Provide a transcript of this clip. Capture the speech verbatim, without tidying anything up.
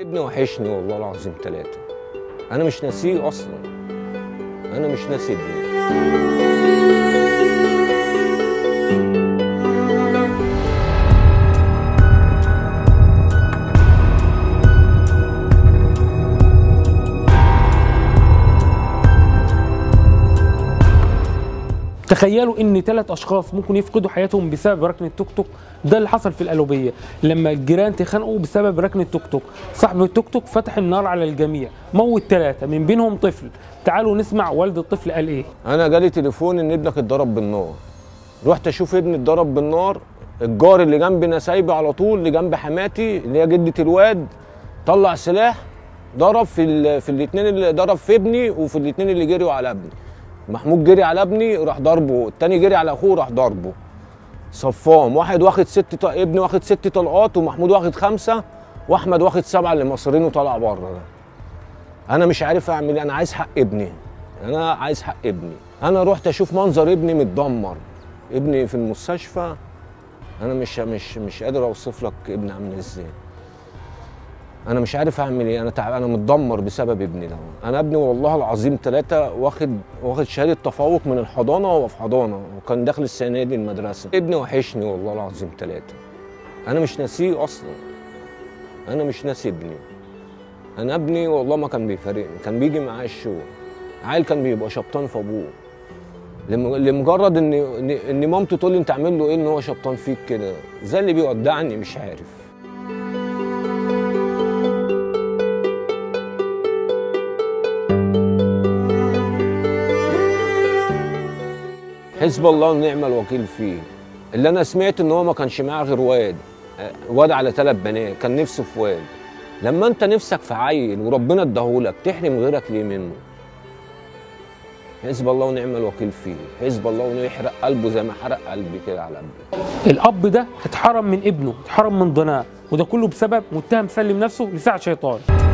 ابني وحشني والله العظيم ثلاثة. أنا مش ناسيه أصلا. أنا مش ناسي ابني. تخيلوا ان ثلاث اشخاص ممكن يفقدوا حياتهم بسبب ركن التوك توك. ده اللي حصل في القليوبية لما الجيران تخانقوا بسبب ركن التوك توك. صاحب التوك توك فتح النار على الجميع، موت ثلاثة من بينهم طفل. تعالوا نسمع والد الطفل قال ايه. انا جالي تليفون ان ابنك اتضرب بالنار، رحت اشوف ابني اتضرب بالنار. الجار اللي جنبي انا سايبه على طول، اللي جنب حماتي اللي هي جدة الواد، طلع سلاح ضرب في في الاثنين، اللي ضرب في ابني وفي الاثنين اللي جريوا على ابني. محمود جري على ابني راح ضربه، التاني جري على اخوه راح ضربه. صفام واحد واخد ست ط... ابني واخد ست طلقات، ومحمود واخد خمسه، واحمد واخد سبعه اللي مصرينه طالع بره. ده انا مش عارف اعمل ايه، انا عايز حق ابني، انا عايز حق ابني. انا رحت اشوف منظر ابني متدمر، ابني في المستشفى. انا مش مش مش قادر اوصف لك ابني عامل ازاي. أنا مش عارف أعمل إيه، أنا تعبان، أنا متدمر بسبب ابني ده. أنا ابني والله العظيم ثلاثة واخد واخد شهادة تفوق من الحضانة، وهو في حضانة وكان داخل السنة دي المدرسة. ابني وحشني والله العظيم ثلاثة. أنا مش ناسيه أصلاً. أنا مش ناسي ابني. أنا ابني والله ما كان بيفارقني، كان بيجي معايا الشغل. عيل كان بيبقى شبطان في أبوه. لمجرد إن إن مامته تقول لي أنت عامل له إيه إن هو شبطان فيك كده، زي اللي بيودعني مش عارف. حسب الله ونعم الوكيل فيه. اللي انا سمعت ان هو ما كانش معاه غير واد، واد على ثلاث بنات، كان نفسه في واد. لما انت نفسك في عيل وربنا اداهولك تحرم غيرك ليه منه؟ حسب الله ونعم الوكيل فيه، حسب الله وانه يحرق قلبه زي ما حرق قلبي كده على قلبي. الاب ده اتحرم من ابنه، اتحرم من ضناه، وده كله بسبب متهم سلم نفسه لساعة شيطان.